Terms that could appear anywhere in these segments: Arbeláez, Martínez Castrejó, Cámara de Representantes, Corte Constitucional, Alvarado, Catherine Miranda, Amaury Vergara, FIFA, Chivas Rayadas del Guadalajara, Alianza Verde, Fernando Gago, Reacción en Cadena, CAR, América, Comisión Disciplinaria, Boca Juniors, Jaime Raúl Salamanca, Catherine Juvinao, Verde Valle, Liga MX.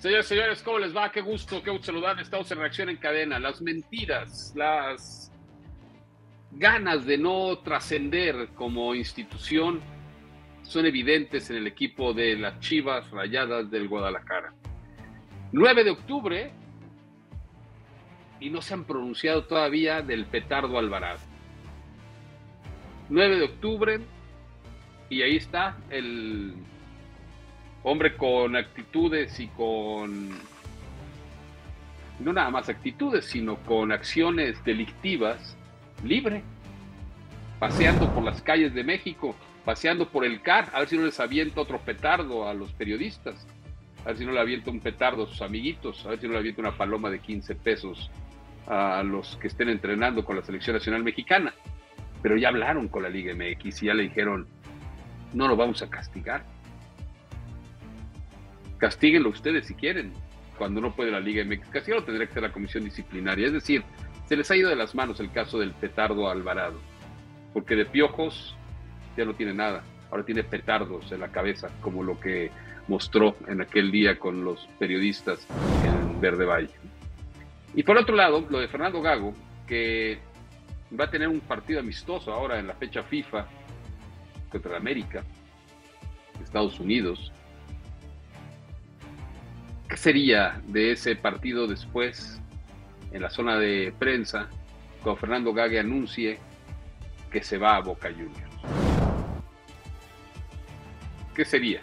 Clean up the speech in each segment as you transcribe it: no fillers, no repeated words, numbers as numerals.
Señores, señores, ¿cómo les va? Qué gusto saludar. Estamos en Reacción en Cadena. Las mentiras, las ganas de no trascender como institución son evidentes en el equipo de las Chivas Rayadas del Guadalajara. 9 de octubre y no se han pronunciado todavía del petardo Alvarado. 9 de octubre y ahí está el hombre con actitudes y con, no nada más actitudes, sino con acciones delictivas, libre, paseando por las calles de México, paseando por el CAR, a ver si no les avienta otro petardo a los periodistas, a ver si no le avienta un petardo a sus amiguitos, a ver si no le avienta una paloma de 15 pesos a los que estén entrenando con la Selección Nacional Mexicana. Pero ya hablaron con la Liga MX y ya le dijeron, no lo vamos a castigar. Castíguenlo ustedes si quieren. Cuando no puede la Liga MX castigarlo, tendría que ser la Comisión Disciplinaria. Es decir, se les ha ido de las manos el caso del petardo Alvarado, porque de piojos ya no tiene nada. Ahora tiene petardos en la cabeza, como lo que mostró en aquel día con los periodistas en Verde Valle. Y por otro lado, lo de Fernando Gago, que va a tener un partido amistoso ahora en la fecha FIFA contra América, Estados Unidos. ¿Qué sería de ese partido después, en la zona de prensa, cuando Fernando Gago anuncie que se va a Boca Juniors? ¿Qué sería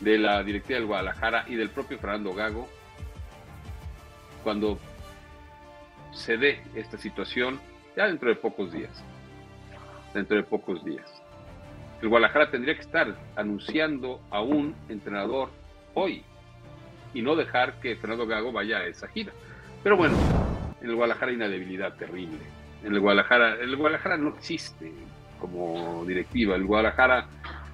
de la directiva del Guadalajara y del propio Fernando Gago cuando se dé esta situación ya dentro de pocos días? Dentro de pocos días. El Guadalajara tendría que estar anunciando a un entrenador hoy y no dejar que Fernando Gago vaya a esa gira. Pero bueno, en el Guadalajara hay una debilidad terrible. En el Guadalajara no existe como directiva. El Guadalajara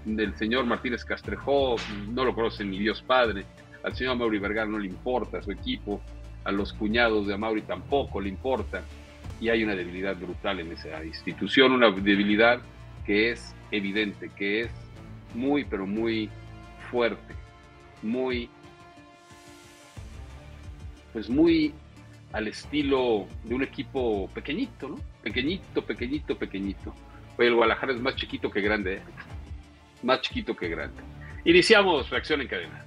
del señor Martínez Castrejó no lo conoce ni Dios Padre. Al señor Amaury Vergara no le importa su equipo. A los cuñados de Amaury tampoco le importa. Y hay una debilidad brutal en esa institución, una debilidad que es evidente, que es muy, pero muy fuerte, muy, pues muy al estilo de un equipo pequeñito, ¿no? Pequeñito. Oye, el Guadalajara es más chiquito que grande, ¿eh? Más chiquito que grande. Iniciamos Reacción en Cadena.